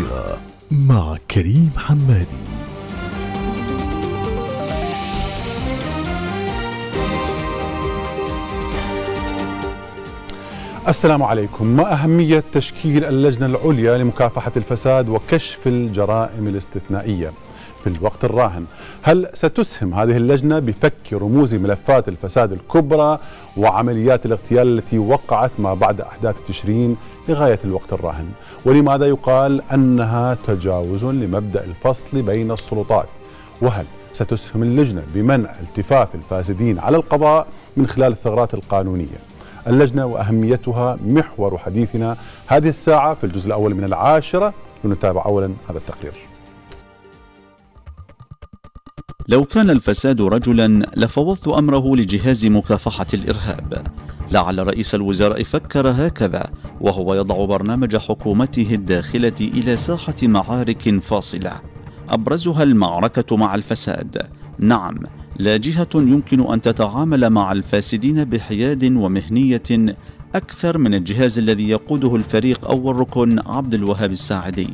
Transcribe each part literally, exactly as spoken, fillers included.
مباشرة مع كريم حمادي. السلام عليكم. ما أهمية تشكيل اللجنة العليا لمكافحة الفساد وكشف الجرائم الاستثنائية في الوقت الراهن؟ هل ستسهم هذه اللجنة بفك رموز ملفات الفساد الكبرى وعمليات الاغتيال التي وقعت ما بعد أحداث تشرين لغاية الوقت الراهن؟ ولماذا يقال أنها تجاوز لمبدأ الفصل بين السلطات؟ وهل ستسهم اللجنة بمنع التفاف الفاسدين على القضاء من خلال الثغرات القانونية؟ اللجنة وأهميتها محور حديثنا هذه الساعة في الجزء الأول من العاشرة. لنتابع أولا هذا التقرير. لو كان الفساد رجلا لفوضت أمره لجهاز مكافحة الإرهاب. لعل رئيس الوزراء فكر هكذا وهو يضع برنامج حكومته الداخلة إلى ساحة معارك فاصلة أبرزها المعركة مع الفساد. نعم، لا جهة يمكن أن تتعامل مع الفاسدين بحياد ومهنية أكثر من الجهاز الذي يقوده الفريق أول ركن عبد الوهاب السعدي.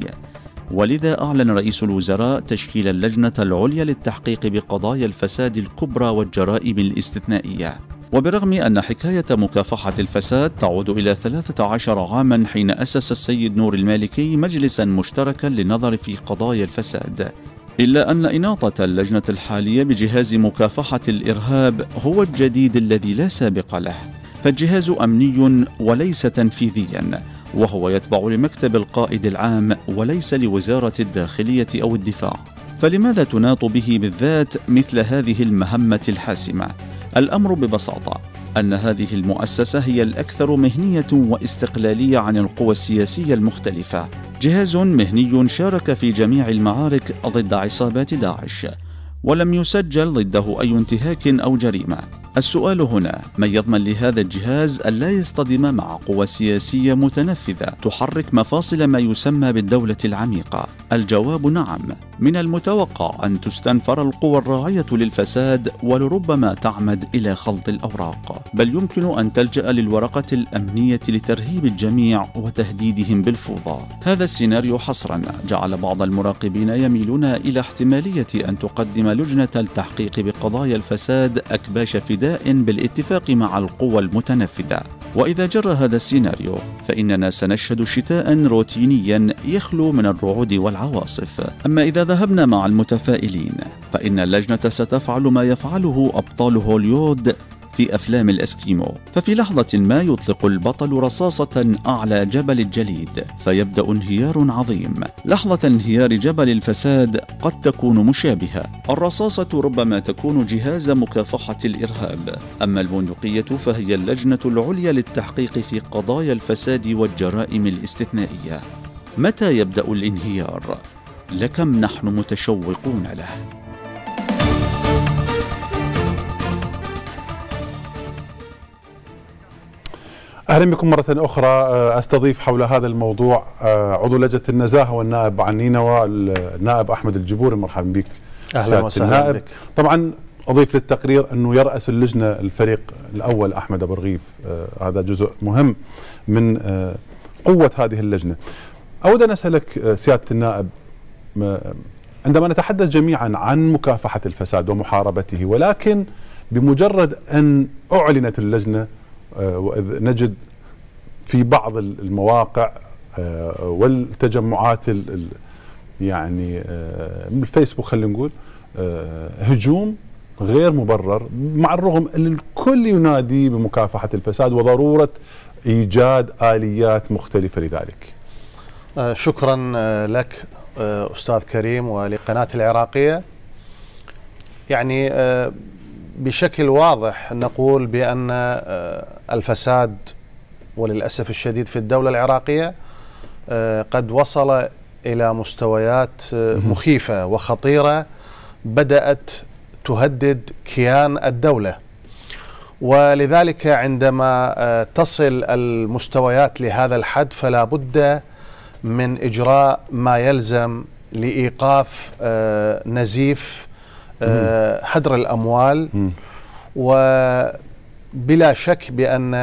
ولذا أعلن رئيس الوزراء تشكيل اللجنة العليا للتحقيق بقضايا الفساد الكبرى والجرائم الاستثنائية. وبرغم أن حكاية مكافحة الفساد تعود إلى ثلاثة عشر عاما حين أسس السيد نور المالكي مجلسا مشتركا للنظر في قضايا الفساد، إلا أن إناطة اللجنة الحالية بجهاز مكافحة الإرهاب هو الجديد الذي لا سابق له، فالجهاز أمني وليس تنفيذيا، وهو يتبع لمكتب القائد العام وليس لوزارة الداخلية أو الدفاع، فلماذا تناط به بالذات مثل هذه المهمة الحاسمة؟ الأمر ببساطة أن هذه المؤسسة هي الأكثر مهنية واستقلالية عن القوى السياسية المختلفة، جهاز مهني شارك في جميع المعارك ضد عصابات داعش ولم يسجل ضده أي انتهاك أو جريمة. السؤال هنا، من يضمن لهذا الجهاز ألا يصطدم مع قوى سياسية متنفذة تحرك مفاصل ما يسمى بالدولة العميقة؟ الجواب نعم، من المتوقع أن تستنفر القوى الراعية للفساد ولربما تعمد إلى خلط الأوراق، بل يمكن أن تلجأ للورقة الأمنية لترهيب الجميع وتهديدهم بالفوضى. هذا السيناريو حصرا جعل بعض المراقبين يميلون إلى احتمالية أن تقدم لجنة التحقيق بقضايا الفساد أكباش فداء بالاتفاق مع القوى المتنفذة. وإذا جرى هذا السيناريو فإننا سنشهد شتاء روتينيا يخلو من الرعود والعواصف. أما إذا ذهبنا مع المتفائلين فإن اللجنة ستفعل ما يفعله أبطال هوليوود في أفلام الأسكيمو، ففي لحظة ما يطلق البطل رصاصة أعلى جبل الجليد فيبدأ انهيار عظيم. لحظة انهيار جبل الفساد قد تكون مشابهة، الرصاصة ربما تكون جهاز مكافحة الإرهاب، أما البندقية فهي اللجنة العليا للتحقيق في قضايا الفساد والجرائم الاستثنائية. متى يبدأ الانهيار؟ لكم نحن متشوقون له. أهلا بكم مرة أخرى. أستضيف حول هذا الموضوع عضو لجنة النزاهة والنائب عن نينوى النائب أحمد الجبوري. مرحبا بك. أهلا وسهلا بك. طبعا أضيف للتقرير أنه يرأس اللجنة الفريق الأول أحمد أبو رغيف، هذا جزء مهم من قوة هذه اللجنة. أود أن أسألك سيادة النائب، عندما نتحدث جميعا عن مكافحة الفساد ومحاربته، ولكن بمجرد أن أعلنت اللجنة وإذ نجد في بعض المواقع والتجمعات يعني الفيسبوك خلينا نقول هجوم غير مبرر، مع الرغم أن الكل ينادي بمكافحة الفساد وضرورة إيجاد آليات مختلفة لذلك. شكرا لك أستاذ كريم ولقناة العراقية. يعني بشكل واضح نقول بأن الفساد وللأسف الشديد في الدولة العراقية قد وصل إلى مستويات مخيفة وخطيرة بدأت تهدد كيان الدولة، ولذلك عندما تصل المستويات لهذا الحد فلا بد من إجراء ما يلزم لإيقاف نزيف هدر الأموال. وبلا شك بأن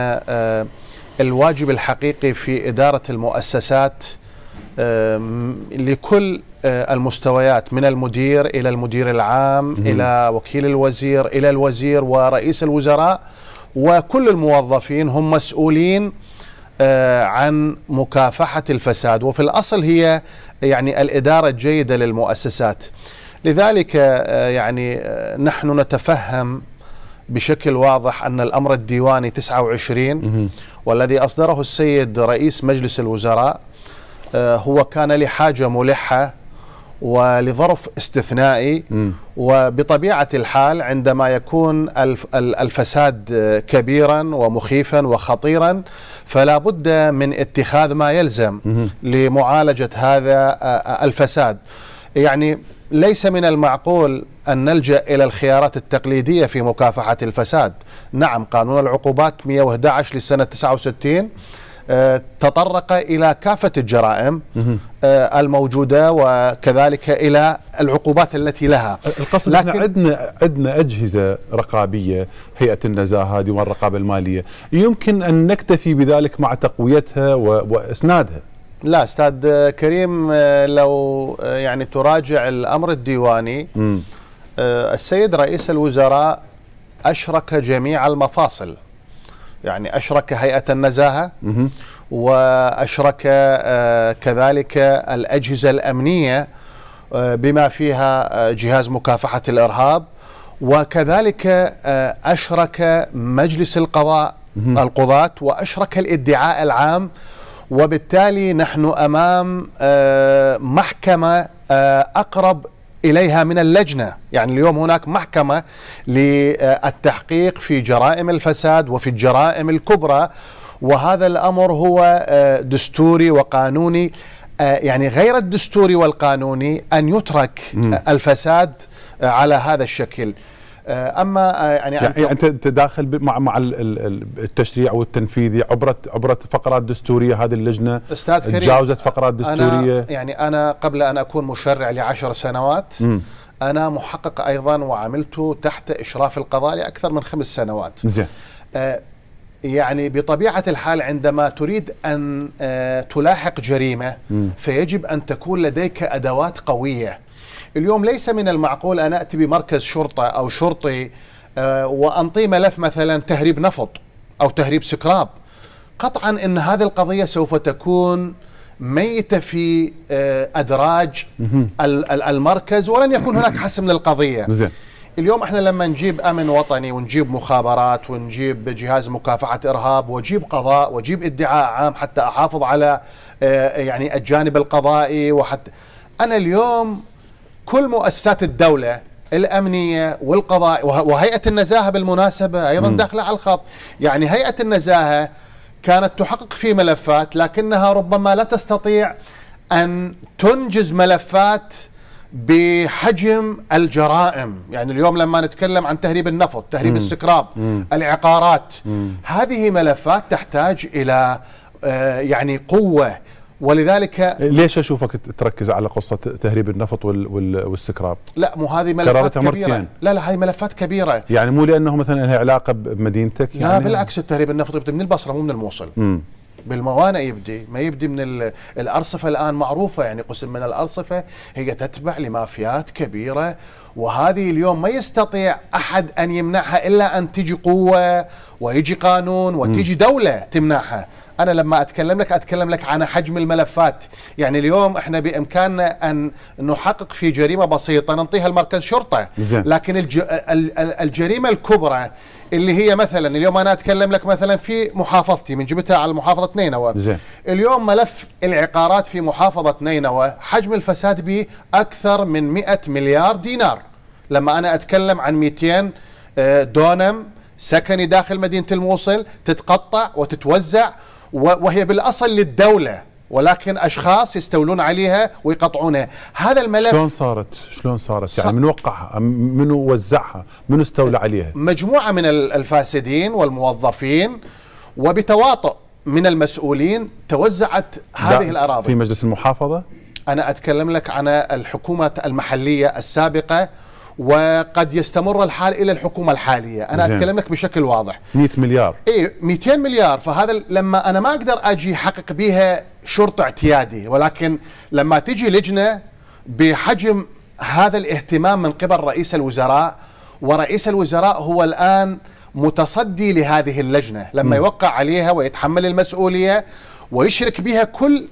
الواجب الحقيقي في إدارة المؤسسات لكل المستويات من المدير إلى المدير العام مم. إلى وكيل الوزير إلى الوزير ورئيس الوزراء، وكل الموظفين هم مسؤولين عن مكافحة الفساد، وفي الأصل هي يعني الإدارة الجيدة للمؤسسات. لذلك يعني نحن نتفهم بشكل واضح أن الأمر الديواني تسعة وعشرين والذي أصدره السيد رئيس مجلس الوزراء هو كان لحاجة ملحة ولظرف استثنائي، وبطبيعة الحال عندما يكون الفساد كبيرا ومخيفا وخطيرا فلا بد من اتخاذ ما يلزم لمعالجة هذا الفساد. يعني ليس من المعقول أن نلجأ إلى الخيارات التقليدية في مكافحة الفساد. نعم، قانون العقوبات مئة وأحد عشر لسنة تسعة وستين تطرق إلى كافة الجرائم الموجودة وكذلك إلى العقوبات التي لها. القصد لكن احنا عندنا عندنا أجهزة رقابية، هيئة النزاهة، ديوان الرقابة المالية، يمكن أن نكتفي بذلك مع تقويتها وإسنادها. لا أستاذ كريم، لو يعني تراجع الأمر الديواني م. السيد رئيس الوزراء أشرك جميع المفاصل، يعني أشرك هيئة النزاهة م. وأشرك كذلك الأجهزة الأمنية بما فيها جهاز مكافحة الإرهاب، وكذلك أشرك مجلس القضاء م. القضاة، وأشرك الإدعاء العام. وبالتالي نحن أمام محكمة أقرب إليها من اللجنة. يعني اليوم هناك محكمة للتحقيق في جرائم الفساد وفي الجرائم الكبرى، وهذا الأمر هو دستوري وقانوني. يعني غير الدستوري والقانوني أن يترك الفساد على هذا الشكل. اما يعني, يعني انت انت داخل مع مع التشريع والتنفيذي عبر عبر فقرات دستوريه. هذه اللجنه تجاوزت فقرات دستوريه. أنا يعني انا قبل ان اكون مشرع لعشر سنوات م. انا محقق ايضا وعملت تحت اشراف القضاء لاكثر من خمس سنوات. زين. آه يعني بطبيعه الحال عندما تريد ان آه تلاحق جريمه م. فيجب ان تكون لديك ادوات قويه. اليوم ليس من المعقول أن أتي بمركز شرطة أو شرطي وأنطي ملف مثلا تهريب نفط أو تهريب سكراب. قطعا أن هذه القضية سوف تكون ميتة في أدراج المركز ولن يكون هناك حسم للقضية. اليوم احنا لما نجيب أمن وطني ونجيب مخابرات ونجيب جهاز مكافحة إرهاب وجيب قضاء وجيب ادعاء عام حتى أحافظ على يعني الجانب القضائي، وحتى أنا اليوم كل مؤسسات الدولة الأمنية والقضاء وهيئة النزاهة بالمناسبة أيضا م. داخلة على الخط. يعني هيئة النزاهة كانت تحقق في ملفات لكنها ربما لا تستطيع أن تنجز ملفات بحجم الجرائم. يعني اليوم لما نتكلم عن تهريب النفط، تهريب م. السكراب، م. العقارات، م. هذه ملفات تحتاج إلى يعني قوة. ولذلك ليش أشوفك تركز على قصة تهريب النفط والسكراب؟ لا، مو هذه ملفات كبيرة. لا لا، هذه ملفات كبيرة. يعني مو لأنه مثلا لها علاقة بمدينتك؟ يعني لا، بالعكس. التهريب النفط يبدي من البصرة مو من الموصل. م. بالموانئ يبدي، ما يبدي من الأرصفة. الآن معروفة، يعني قسم من الأرصفة هي تتبع لمافيات كبيرة، وهذه اليوم ما يستطيع أحد أن يمنعها إلا أن تجي قوة ويجي قانون وتجي م. دولة تمنعها. أنا لما أتكلم لك أتكلم لك عن حجم الملفات. يعني اليوم إحنا بإمكاننا أن نحقق في جريمة بسيطة ننطيها لمركز شرطة، لكن الج... الجريمة الكبرى اللي هي مثلا اليوم أنا أتكلم لك مثلا في محافظتي، من جبتها على محافظة نينوى. اليوم ملف العقارات في محافظة نينوى حجم الفساد به أكثر من مئة مليار دينار. لما أنا أتكلم عن مئتين دونم سكني داخل مدينة الموصل تتقطع وتتوزع وهي بالأصل للدولة، ولكن أشخاص يستولون عليها ويقطعونها. هذا الملف شلون صارت؟ شلون صارت؟ يعني من وقعها؟ من وزعها؟ من استولى عليها؟ مجموعة من الفاسدين والموظفين وبتواطؤ من المسؤولين توزعت هذه الأراضي. في مجلس المحافظة؟ أنا أتكلم لك عن الحكومة المحلية السابقة وقد يستمر الحال الى الحكومه الحاليه. انا زين. اتكلم لك بشكل واضح. مئة مليار اي مئتين مليار. فهذا لما انا ما اقدر اجي احقق بيها شرط اعتيادي، ولكن لما تجي لجنه بحجم هذا الاهتمام من قبل رئيس الوزراء، ورئيس الوزراء هو الان متصدي لهذه اللجنه لما م. يوقع عليها ويتحمل المسؤوليه ويشرك بها كل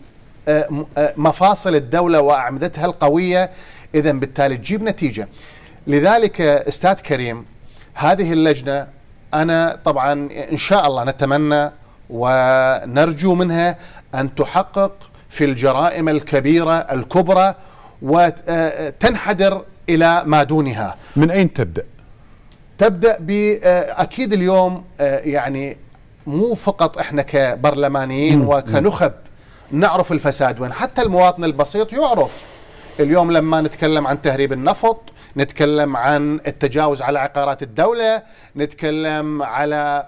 مفاصل الدولة وأعمدتها القوية، إذن بالتالي تجيب نتيجة. لذلك أستاذ كريم، هذه اللجنة أنا طبعا إن شاء الله نتمنى ونرجو منها أن تحقق في الجرائم الكبيرة الكبرى وتنحدر إلى ما دونها. من أين تبدأ؟ تبدأ بأكيد اليوم يعني مو فقط إحنا كبرلمانيين وكنخب نعرف الفساد وين، حتى المواطن البسيط يعرف. اليوم لما نتكلم عن تهريب النفط، نتكلم عن التجاوز على عقارات الدولة، نتكلم على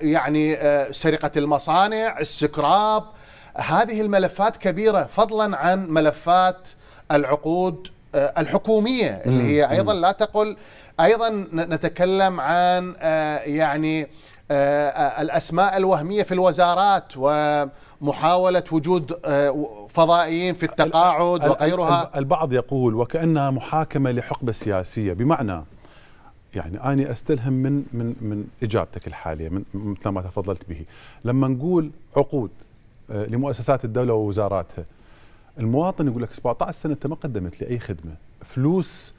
يعني سرقة المصانع، السكراب، هذه الملفات كبيرة، فضلا عن ملفات العقود الحكومية اللي هي أيضا لا تقل. أيضا نتكلم عن يعني الأسماء الوهمية في الوزارات ومحاولة وجود فضائيين في التقاعد وغيرها. البعض يقول وكأنها محاكمة لحقبة سياسية، بمعنى يعني أنا أستلهم من من من إجابتك الحالية من مثل ما تفضلت به. لما نقول عقود لمؤسسات الدولة ووزاراتها، المواطن يقول لك سبعطعش سنة أنت ما قدمت لي أي خدمة، فلوس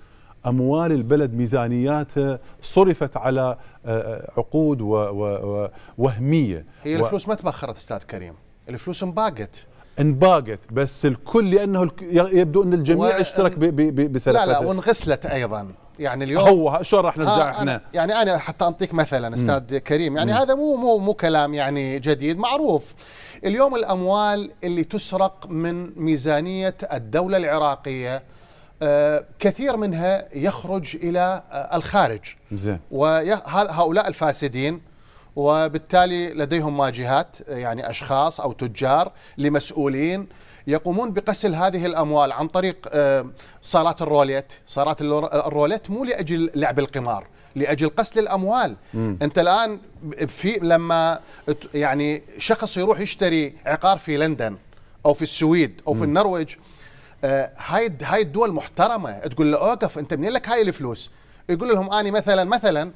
أموال البلد ميزانياته صرفت على عقود ووهمية. هي الفلوس و... ما تبخرت أستاذ كريم، الفلوس انباقت انباقت بس الكل، لأنه يبدو أن الجميع و... اشترك ب... ب... بسلفات. لا لا، وانغسلت أيضا. يعني اليوم هو شو راح نرجع احنا؟ أنا يعني أنا حتى أنطيك مثلا أستاذ كريم، يعني م. هذا مو مو مو كلام يعني جديد، معروف. اليوم الأموال اللي تسرق من ميزانية الدولة العراقية كثير منها يخرج إلى الخارج، وهؤلاء الفاسدين وبالتالي لديهم مواجهات، يعني أشخاص أو تجار لمسؤولين يقومون بغسل هذه الأموال عن طريق صالات الروليت. صالات الروليت مو لأجل لعب القمار، لأجل غسل الأموال. مم. أنت الآن في لما يعني شخص يروح يشتري عقار في لندن أو في السويد أو في النرويج، هاي هاي الدول محترمه، تقول له اوقف انت منين لك هاي الفلوس؟ يقول لهم اني مثلا مثلا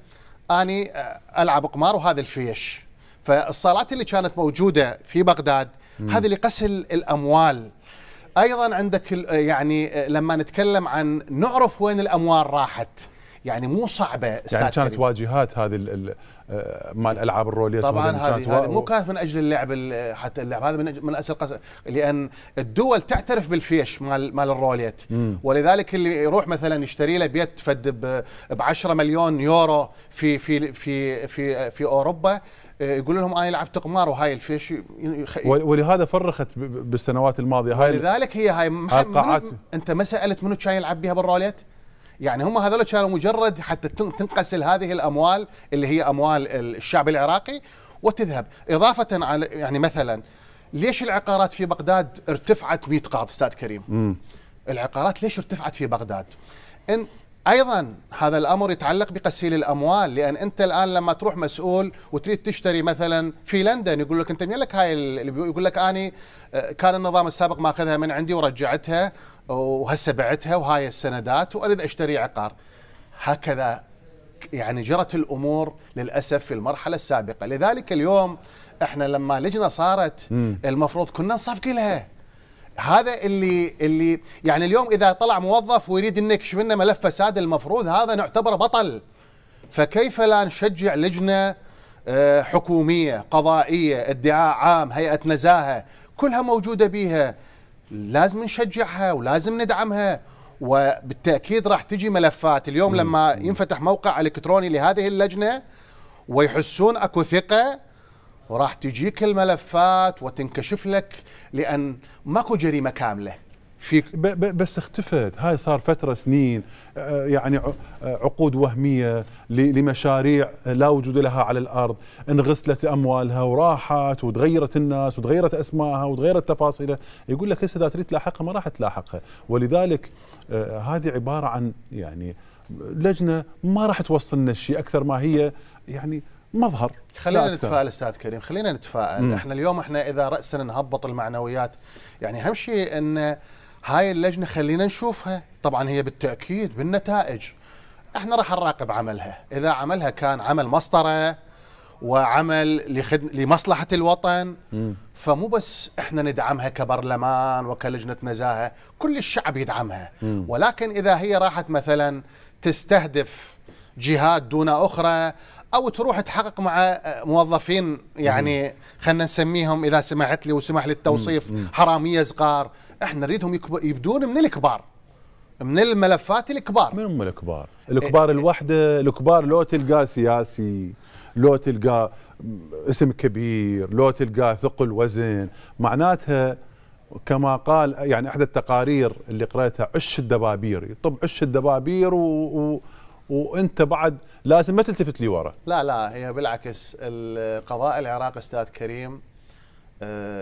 اني العب قمار وهذا الفيش. فالصالات اللي كانت موجوده في بغداد هذه لغسل الاموال. ايضا عندك يعني لما نتكلم عن نعرف وين الاموال راحت، يعني مو صعبه. يعني كانت واجهات هذه مال العاب الروليت طبعا، هذه هذه مو كانت من اجل اللعب حتى اللعب، هذا من من اساس القصد، لان الدول تعترف بالفيش مال مال الروليت. مم. ولذلك اللي يروح مثلا يشتري له بيت فد ب عشرة مليون يورو في في في في في اوروبا، يقول لهم انا لعبت قمار وهاي الفيش. ولهذا فرخت بالسنوات الماضيه هاي. ولذلك هي هاي القاعات انت ما سالت منو كان يلعب بها بالروليت؟ يعني هم هذول كانوا مجرد حتى تنقسل هذه الاموال اللي هي اموال الشعب العراقي وتذهب. اضافه على يعني مثلا ليش العقارات في بغداد ارتفعت مئة قاط استاذ كريم؟ مم. العقارات ليش ارتفعت في بغداد؟ ان ايضا هذا الامر يتعلق بغسيل الاموال، لان انت الان لما تروح مسؤول وتريد تشتري مثلا في لندن يقول لك انت منين لك هاي، يقول لك اني كان النظام السابق ماخذها من عندي ورجعتها وهسه بعتها وهاي السندات واريد اشتري عقار. هكذا يعني جرت الامور للاسف في المرحله السابقه. لذلك اليوم احنا لما لجنه صارت المفروض كنا نصفق لها. هذا اللي اللي يعني اليوم اذا طلع موظف ويريد انه يكشف لنا ملف فساد، المفروض هذا نعتبره بطل. فكيف لا نشجع لجنه حكوميه قضائيه ادعاء عام هيئه نزاهه كلها موجوده بيها، لازم نشجعها ولازم ندعمها. وبالتأكيد راح تجي ملفات اليوم. مم. لما ينفتح موقع إلكتروني لهذه اللجنة ويحسون أكو ثقة، وراح تجيك الملفات وتنكشف لك، لأن ماكو جريمة كاملة فيك. بس اختفت هاي، صار فترة سنين يعني عقود وهمية لمشاريع لا وجود لها على الأرض، انغسلت أموالها وراحت وتغيرت الناس وتغيرت أسمائها وتغيرت تفاصيلها. يقول لك هسه إذا تريد تلاحقها ما راح تلاحقها. ولذلك هذه عبارة عن يعني لجنه ما راح توصلنا شيء اكثر ما هي يعني مظهر. خلينا نتفائل استاذ كريم، خلينا نتفائل. مم. احنا اليوم احنا اذا راسنا نهبط المعنويات، يعني اهم شيء ان هاي اللجنه خلينا نشوفها، طبعا هي بالتاكيد بالنتائج احنا راح نراقب عملها، اذا عملها كان عمل مسطره وعمل لخدمة لمصلحة الوطن. مم. فمو بس احنا ندعمها كبرلمان وكلجنة نزاهة، كل الشعب يدعمها. مم. ولكن إذا هي راحت مثلا تستهدف جهات دون أخرى أو تروح تحقق مع موظفين يعني خلنا نسميهم إذا سمحت لي وسمح لي التوصيف مم. حرامية صغار، احنا نريدهم يبدون من الكبار، من الملفات الكبار. من هم الكبار؟ الكبار الوحدة، الكبار لو تلقاه سياسي، لو تلقى اسم كبير، لو تلقى ثقل وزن، معناتها كما قال يعني احدى التقارير اللي قرأتها عش الدبابير، يطب عش الدبابير و... و... وانت بعد لازم ما تلتفت لي ورا. لا لا، هي بالعكس القضاء العراقي استاذ كريم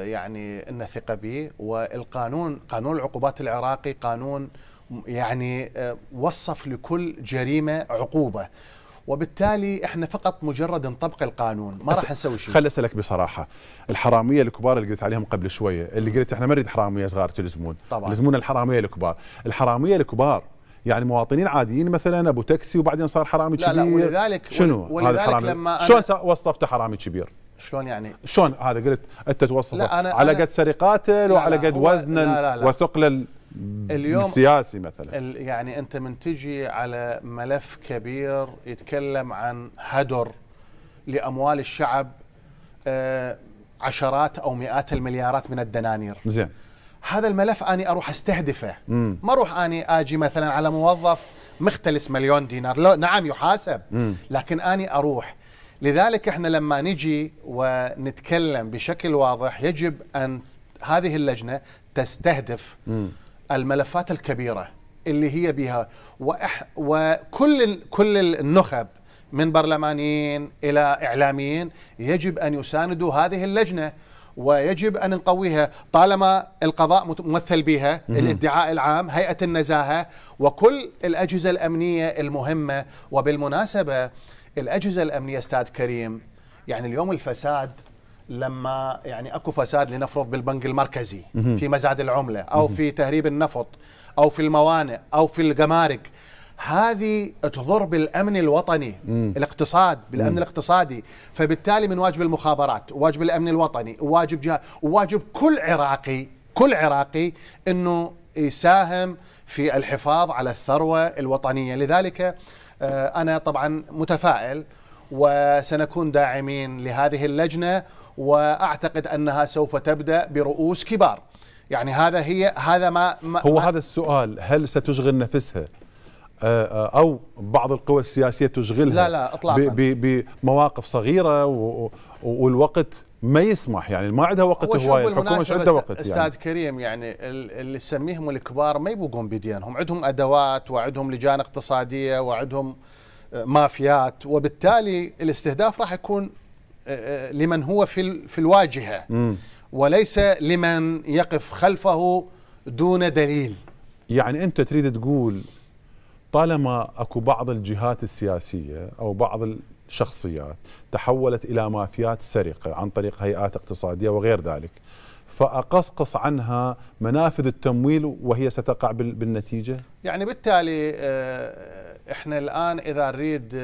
يعني ان ثقه به، والقانون قانون العقوبات العراقي قانون يعني وصف لكل جريمه عقوبه، وبالتالي احنا فقط مجرد نطبق القانون، ما راح نسوي شيء. خلي اسالك بصراحه، الحراميه الكبار اللي قلت عليهم قبل شويه، اللي قلت احنا ما نريد حراميه صغار تلزمون، لزمونا الحراميه الكبار، الحراميه الكبار يعني مواطنين عاديين مثلا ابو تاكسي وبعدين صار حرامي كبير. لا لا، ولذلك شنو؟ ولذلك لما شلون وصفته حرامي كبير؟ شلون يعني؟ شلون هذا قلت انت توصفه على قد سرقاته وعلى قد وزنا وثقله اليوم السياسي مثلا؟ يعني انت من تجي على ملف كبير يتكلم عن هدر لاموال الشعب عشرات او مئات المليارات من الدنانير، زين هذا الملف اني اروح استهدفه، مم. ما اروح اني اجي مثلا على موظف مختلس مليون دينار، لا نعم يحاسب، مم. لكن اني اروح. لذلك احنا لما نجي ونتكلم بشكل واضح يجب ان هذه اللجنه تستهدف مم. الملفات الكبيرة اللي هي بها وأح وكل كل النخب من برلمانيين إلى إعلاميين يجب أن يساندوا هذه اللجنة ويجب أن نقويها، طالما القضاء ممثل بها، الادعاء العام، هيئة النزاهة وكل الأجهزة الأمنية المهمة. وبالمناسبة الأجهزة الأمنية استاذ كريم يعني اليوم الفساد لما يعني اكو فساد لنفرض بالبنك المركزي في مزاد العمله او في تهريب النفط او في الموانئ او في الجمارك، هذه تضر بالامن الوطني، الاقتصاد بالامن الاقتصادي، فبالتالي من واجب المخابرات وواجب الامن الوطني وواجب جهة وواجب كل عراقي كل عراقي انه يساهم في الحفاظ على الثروه الوطنيه. لذلك انا طبعا متفائل وسنكون داعمين لهذه اللجنه، واعتقد انها سوف تبدا برؤوس كبار. يعني هذا هي هذا ما, ما هو ما هذا السؤال، هل ستشغل نفسها او بعض القوى السياسيه تشغلها؟ لا لا اطلاقا، بمواقف صغيره والوقت ما يسمح، يعني ما عندها وقت هوايه، الحكومه مش عندها وقت. يعني استاذ كريم يعني اللي نسميهم الكبار ما يبوقون بدينهم، عندهم ادوات وعندهم لجان اقتصاديه وعندهم مافيات، وبالتالي الاستهداف راح يكون لمن هو في في الواجهة، مم. وليس لمن يقف خلفه دون دليل. يعني أنت تريد تقول طالما أكو بعض الجهات السياسية أو بعض الشخصيات تحولت إلى مافيات سرقة عن طريق هيئات اقتصادية وغير ذلك، فأقصقص عنها منافذ التمويل وهي ستقع بالنتيجة؟ يعني بالتالي إحنا الآن إذا نريد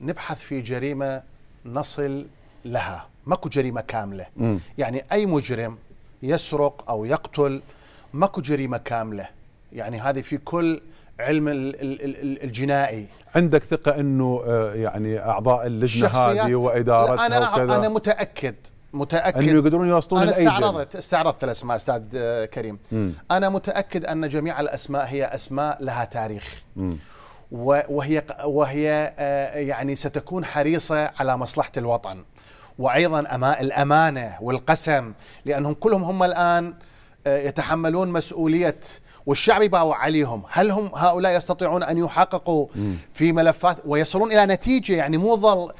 نبحث في جريمة نصل لها، ماكو جريمة كاملة. مم. يعني أي مجرم يسرق أو يقتل ماكو جريمة كاملة، يعني هذه في كل علم الجنائي. عندك ثقة أنه يعني أعضاء اللجنة هذه وإدارتها أنا وكذا؟ أنا متأكد متأكد أنه يقدرون يوصلون لأي جريمة. أنا استعرضت استعرضت الأسماء أستاذ كريم. مم. أنا متأكد أن جميع الأسماء هي أسماء لها تاريخ، مم. وهي وهي يعني ستكون حريصة على مصلحة الوطن، وأيضا أما الأمانة والقسم، لأنهم كلهم هم الآن يتحملون مسؤولية والشعب يباوع عليهم. هل هم هؤلاء يستطيعون أن يحققوا في ملفات ويصلون إلى نتيجة؟ يعني مو ظل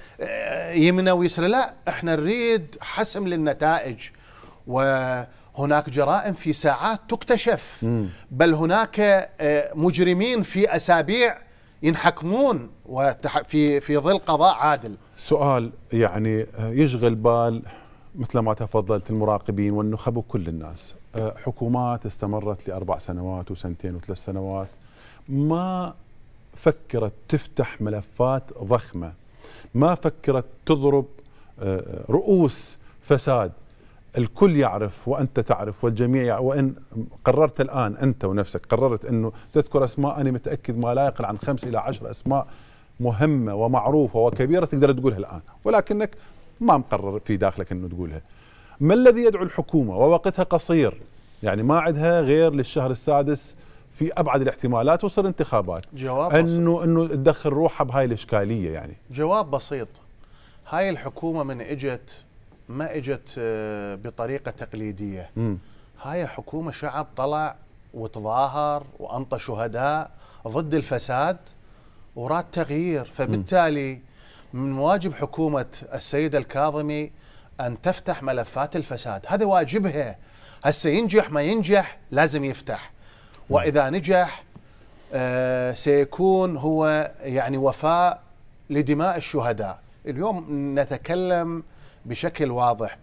يمنى ويسرى، لا احنا نريد حسم للنتائج. وهناك جرائم في ساعات تكتشف، بل هناك مجرمين في أسابيع ينحكمون في في ظل قضاء عادل. سؤال يعني يشغل بال مثل ما تفضلت المراقبين والنخب وكل الناس. حكومات استمرت لأربع سنوات وسنتين وثلاث سنوات ما فكرت تفتح ملفات ضخمة، ما فكرت تضرب رؤوس فساد. الكل يعرف وأنت تعرف والجميع، وإن قررت الآن أنت ونفسك قررت أنه تذكر أسماء أنا متأكد ما لا يقل عن خمس إلى عشر أسماء مهمة ومعروفة وكبيرة تقدر تقولها الآن، ولكنك ما مقرر في داخلك أنه تقولها. ما الذي يدعو الحكومة ووقتها قصير، يعني ما عندها غير للشهر السادس في أبعد الاحتمالات توصل انتخابات، جواب أنه أنه تدخل روحها بهاي الإشكالية؟ يعني جواب بسيط. هاي الحكومة من إجت ما إجت بطريقة تقليدية. م. هاي حكومة شعب طلع وتظاهر وأنطى شهداء ضد الفساد وراد تغيير، فبالتالي من واجب حكومة السيد الكاظمي أن تفتح ملفات الفساد، هذا واجبها. هسه ينجح ما ينجح لازم يفتح، وإذا نجح سيكون هو يعني وفاء لدماء الشهداء. اليوم نتكلم بشكل واضح،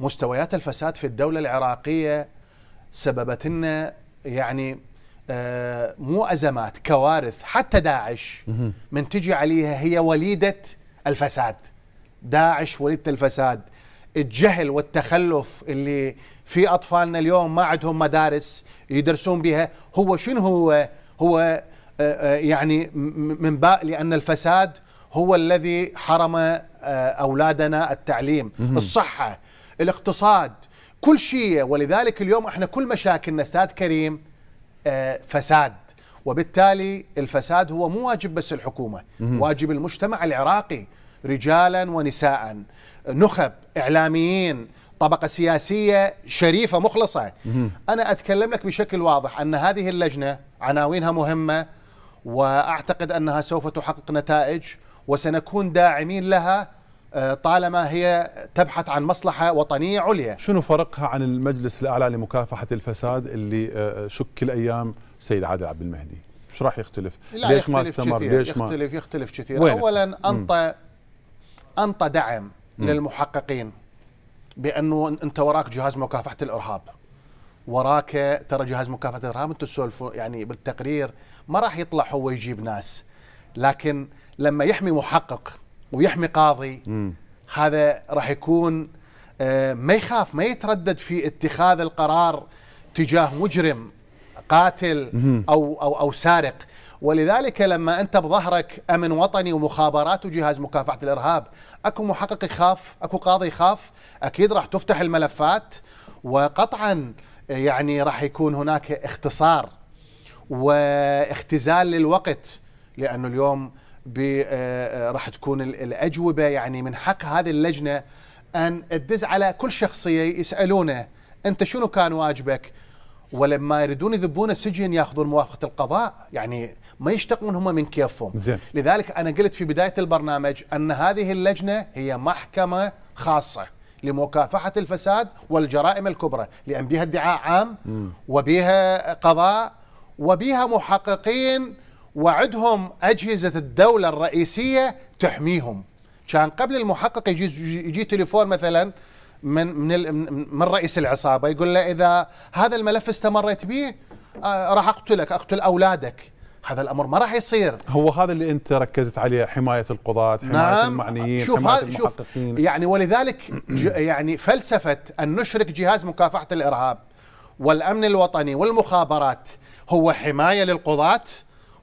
مستويات الفساد في الدولة العراقية سببت لنا يعني مو أزمات، كوارث. حتى داعش من تجي عليها هي وليدة الفساد، داعش وليدة الفساد. الجهل والتخلف اللي في أطفالنا اليوم ما عندهم مدارس يدرسون بها، هو شنو هو؟ هو يعني من باء، لأن الفساد هو الذي حرم أولادنا التعليم، الصحة، الاقتصاد، كل شيء. ولذلك اليوم احنا كل مشاكلنا أستاذ كريم فساد، وبالتالي الفساد هو مو واجب بس الحكومة، واجب المجتمع العراقي رجالا ونساء، نخب، إعلاميين، طبقة سياسية شريفة مخلصة. أنا أتكلم لك بشكل واضح أن هذه اللجنة عناوينها مهمة، وأعتقد أنها سوف تحقق نتائج، وسنكون داعمين لها طالما هي تبحث عن مصلحة وطنية عليا. شنو فرقها عن المجلس الأعلى لمكافحة الفساد اللي شكل أيام سيد عادل عبد المهدي؟ شو راح يختلف؟ لا ليش ما استمر؟ ليش ما يختلف؟ يختلف كثير. أولا أنطى أنطى دعم مم. للمحققين بأنه أنت وراك جهاز مكافحة الإرهاب، وراك ترى جهاز مكافحة الإرهاب أنتوا تسولفوا يعني بالتقرير ما راح يطلع هو يجيب ناس، لكن لما يحمي محقق ويحمي قاضي مم. هذا راح يكون ما يخاف، ما يتردد في اتخاذ القرار تجاه مجرم قاتل مم. أو أو أو سارق. ولذلك لما أنت بظهرك أمن وطني ومخابرات وجهاز مكافحة الإرهاب، أكو محقق يخاف، أكو قاضي يخاف، أكيد راح تفتح الملفات، وقطعا يعني راح يكون هناك اختصار واختزال للوقت، لأنه اليوم راح تكون الأجوبة يعني من حق هذه اللجنة أن تدز على كل شخصية يسألونه أنت شنو كان واجبك. ولما يريدون يذبون السجن ياخذون موافقة القضاء، يعني ما يشتقون هم من كيفهم. لذلك أنا قلت في بداية البرنامج أن هذه اللجنة هي محكمة خاصة لمكافحة الفساد والجرائم الكبرى، لأن بها ادعاء عام وبها قضاء وبها محققين وعدهم أجهزة الدولة الرئيسية تحميهم. كان قبل المحقق يجي, يجي تليفون مثلا من من من رئيس العصابه يقول له اذا هذا الملف استمريت به آه راح اقتلك، اقتل اولادك. هذا الامر ما راح يصير. هو هذا اللي انت ركزت عليه، حمايه القضاه، حمايه نعم. المعنيين، شوف حمايه المحققين. يعني ولذلك يعني فلسفه ان نشرك جهاز مكافحه الارهاب والامن الوطني والمخابرات هو حمايه للقضاه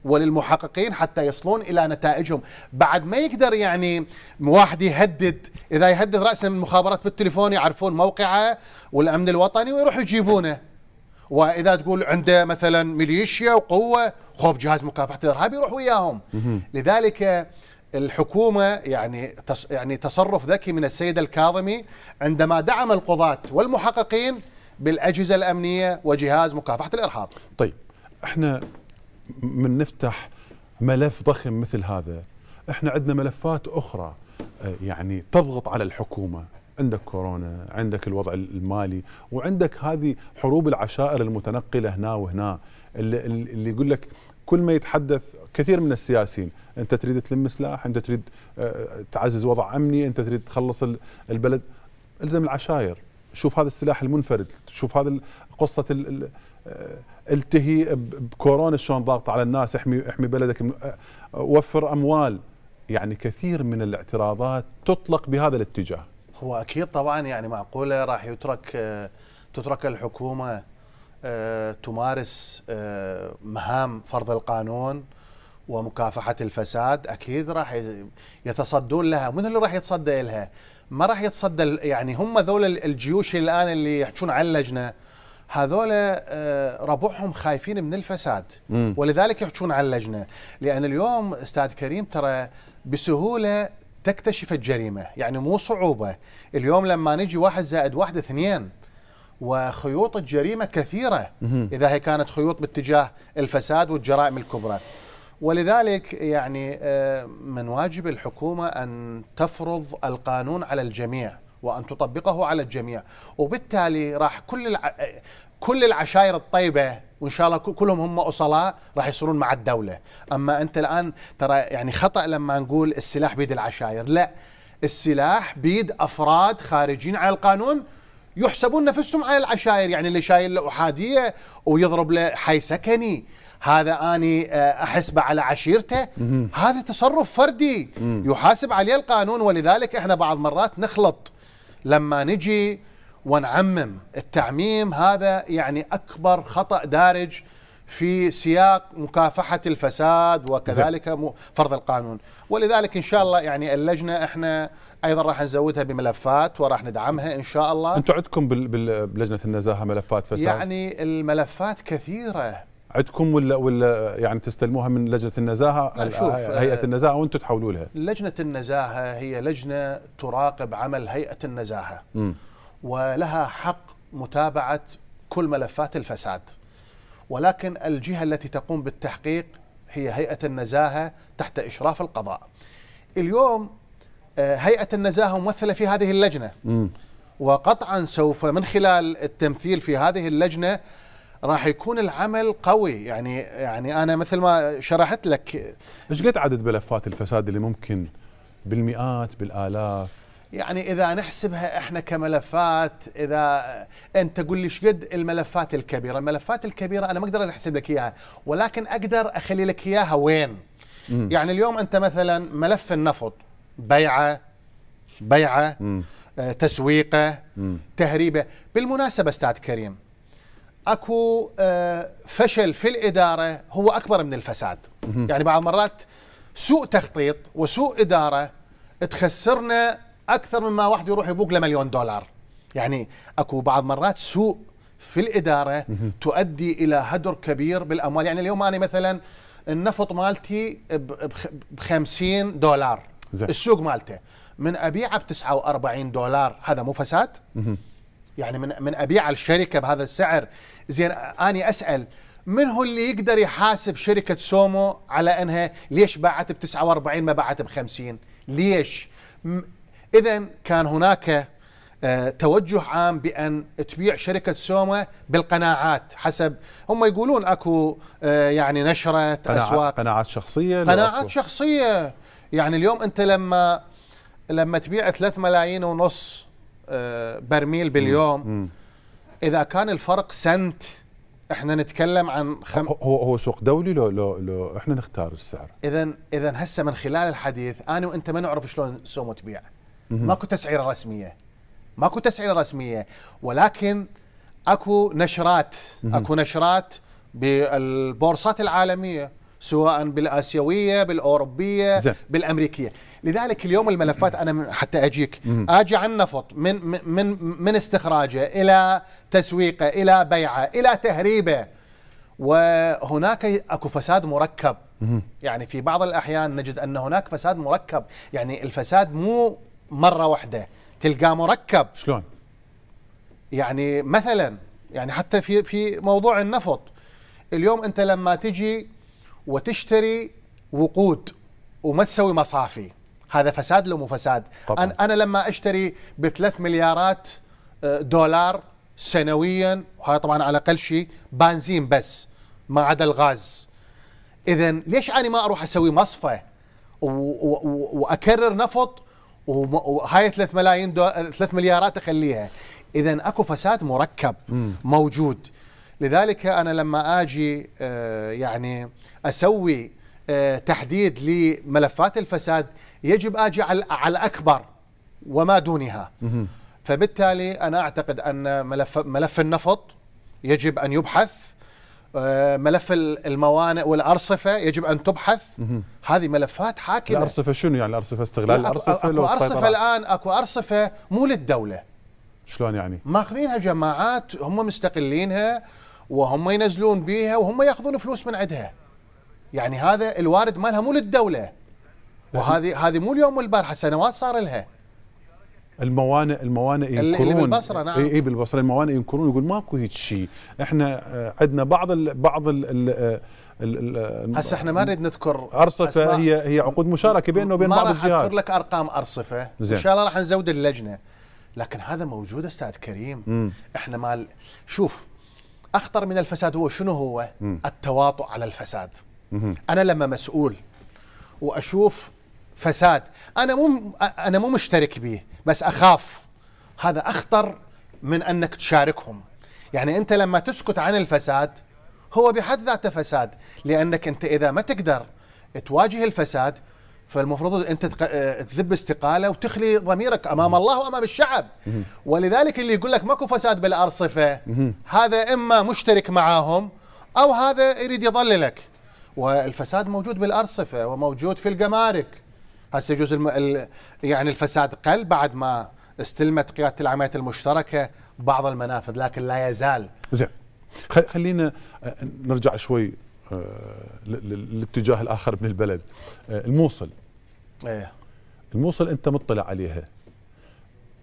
وللمحققين حتى يصلون إلى نتائجهم. بعد ما يقدر يعني واحد يهدد، إذا يهدد رأس المخابرات بالتليفون يعرفون موقعه والأمن الوطني ويروحوا يجيبونه، وإذا تقول عنده مثلا ميليشيا وقوة خوف جهاز مكافحة الإرهاب يروح وياهم. لذلك الحكومة يعني يعني تصرف ذكي من السيد الكاظمي عندما دعم القضاة والمحققين بالأجهزة الأمنية وجهاز مكافحة الإرهاب. طيب احنا من نفتح ملف ضخم مثل هذا، احنا عندنا ملفات اخرى يعني تضغط على الحكومه، عندك كورونا، عندك الوضع المالي، وعندك هذه حروب العشائر المتنقله هنا وهنا، اللي يقول لك كل ما يتحدث كثير من السياسيين، انت تريد تلم سلاح، انت تريد تعزز وضع امني، انت تريد تخلص البلد، الزم العشائر، شوف هذا السلاح المنفرد، شوف هذا قصه التهي بكورونا شلون ضاغطه على الناس، احمي احمي بلدك، وفر اموال. يعني كثير من الاعتراضات تطلق بهذا الاتجاه. هو اكيد طبعا يعني معقوله راح يترك تترك الحكومه تمارس مهام فرض القانون ومكافحه الفساد؟ اكيد راح يتصدون لها. من اللي راح يتصدى لها؟ ما راح يتصدى يعني هم ذول الجيوش الان اللي يحجون عن اللجنه، هذول ربعهم خايفين من الفساد م. ولذلك يحجون عن اللجنه، لان اليوم استاذ كريم ترى بسهوله تكتشف الجريمه، يعني مو صعوبه. اليوم لما نجي واحد زائد واحد اثنين، وخيوط الجريمه كثيره اذا هي كانت خيوط باتجاه الفساد والجرائم الكبرى. ولذلك يعني من واجب الحكومه ان تفرض القانون على الجميع وان تطبقه على الجميع، وبالتالي راح كل الع... كل العشائر الطيبه وان شاء الله كلهم هم اصلاء راح يصيرون مع الدوله. اما انت الان ترى يعني خطا لما نقول السلاح بيد العشائر، لا، السلاح بيد افراد خارجين عن القانون يحسبون نفسهم على العشائر، يعني اللي شايل له احاديه ويضرب له حي سكني، هذا اني احسبه على عشيرته، هذا تصرف فردي يحاسب عليه القانون. ولذلك احنا بعض مرات نخلط لما نجي ونعمم التعميم، هذا يعني أكبر خطأ دارج في سياق مكافحة الفساد وكذلك فرض القانون. ولذلك إن شاء الله يعني اللجنة إحنا أيضا راح نزودها بملفات وراح ندعمها إن شاء الله. أنتم عندكم بلجنة النزاهة ملفات فساد؟ يعني الملفات كثيرة عندكم، ولا ولا يعني تستلموها من لجنة النزاهة، هيئة النزاهة، وانتم تحولوا لها؟ لجنة النزاهة هي لجنة تراقب عمل هيئة النزاهة م. ولها حق متابعة كل ملفات الفساد، ولكن الجهة التي تقوم بالتحقيق هي هيئة النزاهة تحت إشراف القضاء. اليوم هيئة النزاهة ممثلة في هذه اللجنة م. وقطعا سوف من خلال التمثيل في هذه اللجنة راح يكون العمل قوي. يعني يعني انا مثل ما شرحت لك، ايش قد عدد ملفات الفساد اللي ممكن بالمئات بالالاف؟ يعني اذا نحسبها احنا كملفات، اذا انت قل لي ايش قد الملفات الكبيره، الملفات الكبيره انا ما اقدر احسب لك اياها، ولكن اقدر اخلي لك اياها وين. م. يعني اليوم انت مثلا ملف النفط، بيعه بيعه م. تسويقه م. تهريبه. بالمناسبه استاذ كريم، اكو فشل في الاداره هو اكبر من الفساد. يعني بعض مرات سوء تخطيط وسوء اداره تخسرنا اكثر مما واحد يروح يبوق له مليون دولار. يعني اكو بعض مرات سوء في الاداره تؤدي الى هدر كبير بالاموال. يعني اليوم انا مثلا النفط مالتي ب خمسين دولار، السوق مالته من ابيعه ب تسعة وأربعين دولار، هذا مو فساد؟ يعني من من ابيع الشركه بهذا السعر. زين اني اسال من هو اللي يقدر يحاسب شركه سومو على انها ليش باعت ب تسعة وأربعين ما باعت ب خمسين؟ ليش؟ اذا كان هناك آه توجه عام بان تبيع شركه سومو بالقناعات، حسب هم يقولون اكو آه يعني نشره قناعات، اسواق، قناعات شخصيه، قناعات شخصيه. يعني اليوم انت لما لما تبيع ثلاثة ملايين ونص برميل باليوم، مم. اذا كان الفرق سنت، احنا نتكلم عن خم... هو هو سوق دولي، لو لو, لو احنا نختار السعر. اذا اذا هسه من خلال الحديث انا وانت ما نعرف شلون سومو تبيع، ماكو تسعيره رسميه، ماكو تسعيره رسميه، ولكن اكو نشرات، مم. اكو نشرات بالبورصات العالميه، سواء بالآسيوية، بالأوروبية، زي. بالأمريكية. لذلك اليوم الملفات أنا حتى أجيك أجي عن نفط من, من, من استخراجه إلى تسويقه إلى بيعه إلى تهريبه، وهناك أكو فساد مركب. يعني في بعض الأحيان نجد أن هناك فساد مركب، يعني الفساد مو مرة واحدة، تلقاه مركب. شلون؟ يعني مثلا يعني حتى في, في موضوع النفط، اليوم أنت لما تجي وتشتري وقود وما تسوي مصافي، هذا فساد لو مو فساد؟ طبعا. أنا لما أشتري بثلاث مليارات دولار سنويا، وهذا طبعا على أقل شيء بنزين بس ما عدا الغاز، إذا ليش أنا ما أروح أسوي مصفى وأكرر نفط وهاي ثلاثة ملايين ثلاثة مليارات أخليها؟ إذا أكو فساد مركب موجود. لذلك أنا لما أجي يعني أسوي تحديد لملفات الفساد يجب أجي على الأكبر وما دونها. فبالتالي أنا أعتقد أن ملف, ملف النفط يجب أن يبحث، ملف الموانئ والأرصفة يجب أن تبحث. هذه ملفات حاكمة. الأرصفة شنو يعني؟ الأرصفة استغلال الأرصفة؟ أكو, أكو أرصفة الآن، أكو أرصفة مو للدولة. شلون يعني؟ ماخذينها جماعات هم مستقلينها وهم ينزلون بيها وهم ياخذون فلوس من عندها. يعني هذا الوارد مالها مو للدولة، وهذه هذه مو اليوم والبارحة، سنوات صار لها. الموانئ الموانئ ينكرون، اللي بالبصره. نعم اي بالبصره الموانئ ينكرون، يقول ماكو هيك شيء، احنا عندنا بعض ال بعض ال هسه احنا ما نريد نذكر ارصفه، هي هي عقود مشاركه بيننا وبين بعض الجهات. ما راح اذكر لك ارقام ارصفه، ان شاء الله راح نزود اللجنه، لكن هذا موجود استاذ كريم. م. احنا مال شوف، اخطر من الفساد هو شنو؟ هو م. التواطؤ على الفساد. م. انا لما مسؤول واشوف فساد انا مو انا مو مشترك به بس اخاف، هذا اخطر من انك تشاركهم. يعني انت لما تسكت عن الفساد هو بحد ذاته فساد، لانك انت اذا ما تقدر تواجه الفساد فالمفروض انت تذب استقاله وتخلي ضميرك امام الله وامام الشعب. ولذلك اللي يقول لك ماكو فساد بالارصفه هذا اما مشترك معاهم او هذا يريد يضللك. والفساد موجود بالارصفه وموجود في الجمارك. هسه يجوز الم... يعني الفساد قل بعد ما استلمت قياده العمليات المشتركه بعض المنافذ، لكن لا يزال. زين، خلينا نرجع شوي للاتجاه الاخر من البلد، الموصل. ايه الموصل انت مطلع عليها.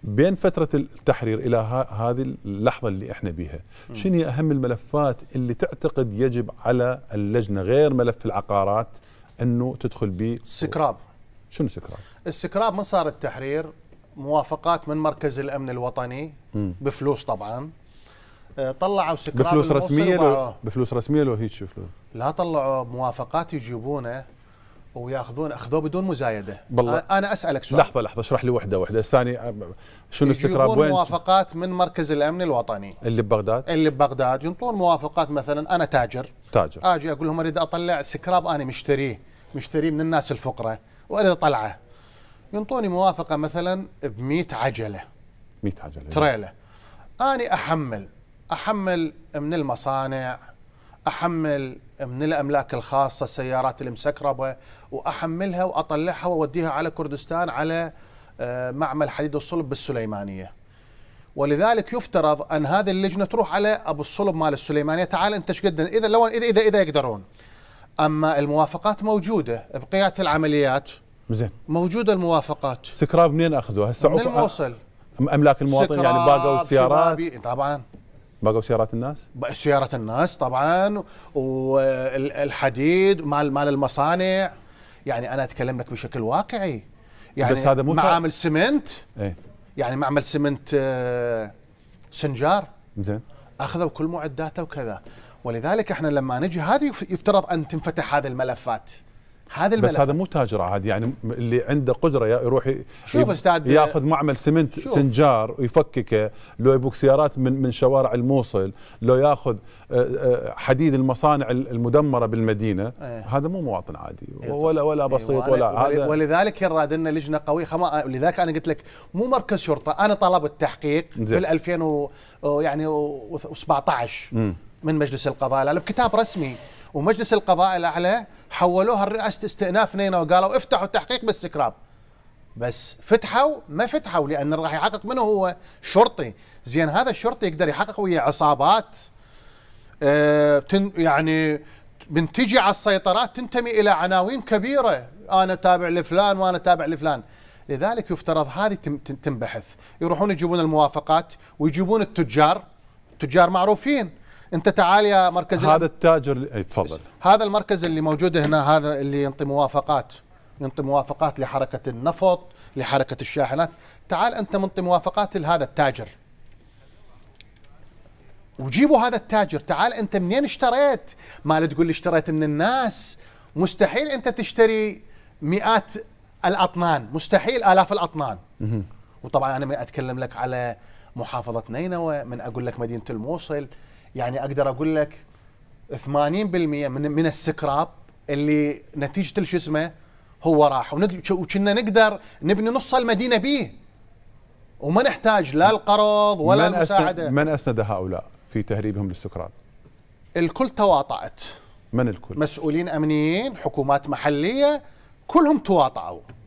بين فتره التحرير الى هذه اللحظه اللي احنا بيها، شنو هي اهم الملفات اللي تعتقد يجب على اللجنه غير ملف العقارات انه تدخل به؟ السكراب. شنو سكراب؟ السكراب من صار التحرير موافقات من مركز الامن الوطني م. بفلوس طبعا. طلعوا سكراب بفلوس رسميه لو بفلوس رسميه لو هيك فلوس؟ لا، طلعوا موافقات يجيبونه وياخذون، اخذوه بدون مزايده. بالله. انا اسالك سؤال. لحظه لحظه اشرح لي وحده وحده، الثاني شنو السكراب وين؟ يجيبون موافقات من مركز الامن الوطني اللي ببغداد؟ اللي ببغداد ينطون موافقات، مثلا انا تاجر تاجر اجي اقول لهم اريد اطلع سكراب انا مشتريه مشتريه من الناس الفقراء وأريد أطلعه، ينطوني موافقة مثلا ب مئة عجلة مئة عجلة تريلة. أنا أحمل أحمل من المصانع، أحمل من الأملاك الخاصة، السيارات المسكربة، وأحملها وأطلعها وأوديها على كردستان على معمل حديد الصلب بالسليمانية. ولذلك يفترض أن هذه اللجنة تروح على أبو الصلب مال السليمانية، تعال أنت إيش قد إذا لو إذا إذا إذا يقدرون. أما الموافقات موجودة بقيادة العمليات. زين. موجودة الموافقات. سكراب منين أخذوها؟ هسه من الموصل. أملاك المواطن يعني باقوا السيارات؟ طبعاً. باقوا سيارات الناس؟ سيارات الناس طبعاً، والحديد مال مال المصانع. يعني أنا أتكلم لك بشكل واقعي. يعني بس هذا مو معامل سمنت. إيه؟ يعني معمل سمنت سنجار. زين. أخذوا كل معداته وكذا. ولذلك احنا لما نجي هذه يفترض ان تنفتح هذه الملفات. هذه الملفات بس هذا مو تاجر عادي، يعني اللي عنده قدره يروح ياخذ معمل سمنت سنجار ويفككه، لو يبوك سيارات من من شوارع الموصل، لو ياخذ حديد المصانع المدمره بالمدينه. ايه. هذا مو مواطن عادي ولا ولا بسيط. ايه. ولا هذا. ولذلك يراد لنا لجنه قويه. لذلك انا قلت لك مو مركز شرطه، انا طلبت التحقيق بال ألفين وسبعطعش من مجلس القضاء الأعلى بكتاب رسمي، ومجلس القضاء الأعلى حولوها لرئاسة استئناف نينا وقالوا افتحوا التحقيق بالسكراب. بس فتحوا ما فتحوا، لأن راح يحقق منه هو شرطي. زين، هذا الشرطي يقدر يحقق ويا عصابات اه تن يعني بنتجي على السيطرات تنتمي إلى عناوين كبيرة، أنا تابع لفلان وأنا تابع لفلان. لذلك يفترض هذه تنبحث. يروحون يجيبون الموافقات ويجيبون التجار، تجار معروفين. انت تعال يا مركز، هذا التاجر تفضل، هذا المركز اللي موجود هنا، هذا اللي ينطي موافقات ينطي موافقات لحركه النفط، لحركه الشاحنات، تعال انت منطي موافقات لهذا التاجر وجيبوا هذا التاجر، تعال انت منين اشتريت؟ ما لا تقول لي اشتريت من الناس مستحيل انت تشتري مئات الاطنان، مستحيل الاف الاطنان. وطبعا انا من اتكلم لك على محافظه نينوى، من اقول لك مدينه الموصل، يعني اقدر اقول لك ثمانين بالمئة من من السكراب اللي نتيجه شو اسمه هو راح، وكنا نقدر نبني نص المدينه به وما نحتاج لا القرض ولا من المساعده. من اسند هؤلاء في تهريبهم للسكراب؟ الكل تواطأت. من الكل؟ مسؤولين امنيين، حكومات محليه، كلهم تواطؤوا.